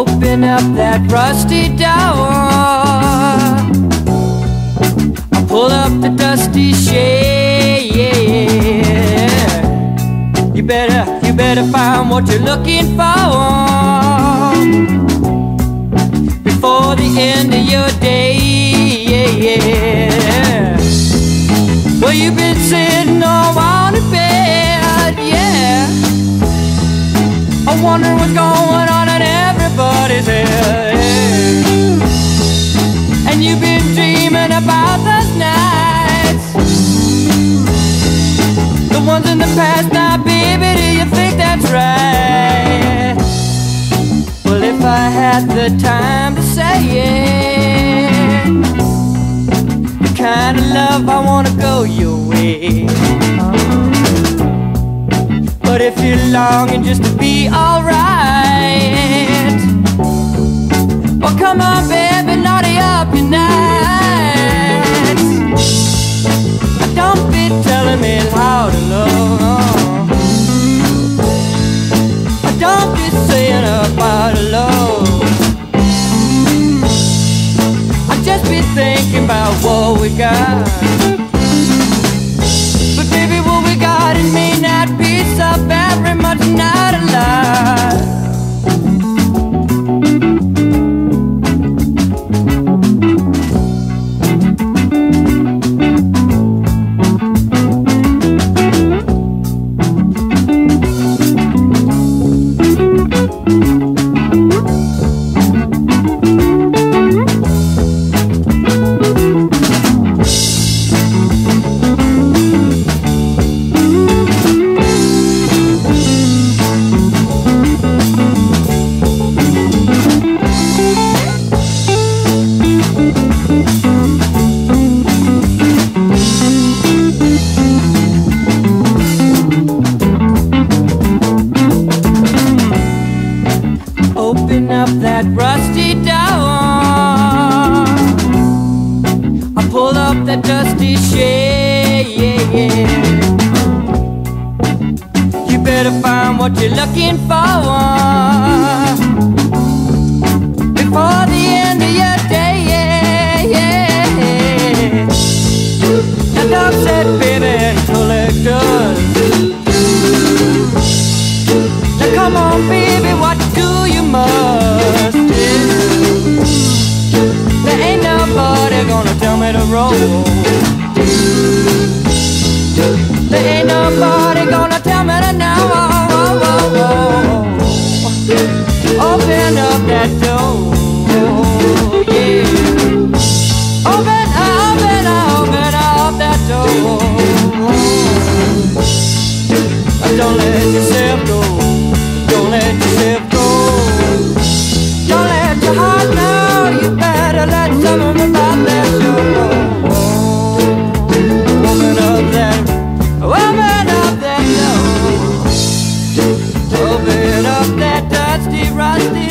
open up that rusty door. I'll pull up the dusty shade. You better find what you're looking for before the end of your day. Well, you've been sitting all on the bed, yeah, I wonder what's going on in everybody's head, yeah. And you've been dreaming about those nights, the ones in the past. Now, baby, do you think that's right? Well, if I had the time to say it, kind of love I wanna go your way. But if you're longing just to be alright, well, come on, baby, naughty up your nights. Don't be telling me how to love. Don't be saying about love. Just be thinking about what we got. But baby, what we got, it may not be so very much, not a lot. Open up that rusty door. I pull up that dusty shade. You better find what you're looking for before the end of your day. The dog said, baby, collect us. Now come on, baby, what do you must do? There ain't nobody gonna tell me to roll. There ain't nobody gonna tell me to now. Open up that door, yeah. Open up that door. Don't let yourself go. Don't let yourself go. Open up that dusty, rusty